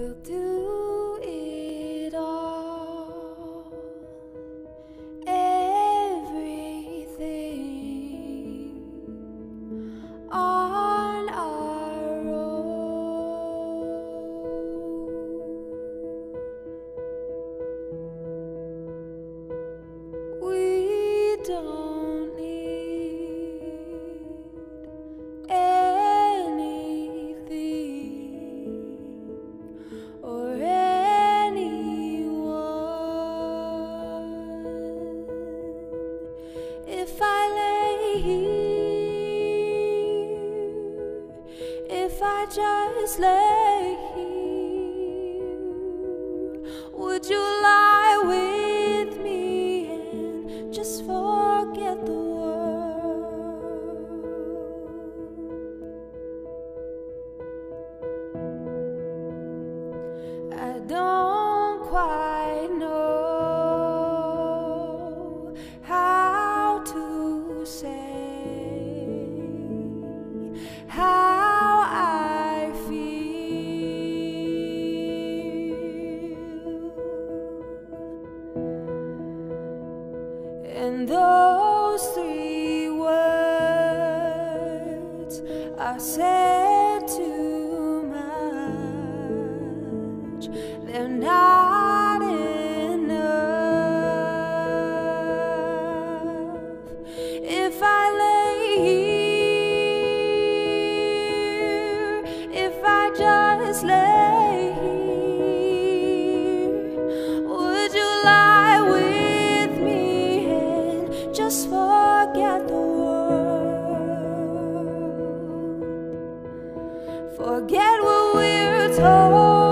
We'll do it all, everything on our own. We don't need just lay here. Would you lie with me and just forget the world? I don't quite know how to say how those three words are said too much. They're not enough. If I lay here, if I just lay here, just forget the world, forget what we're told.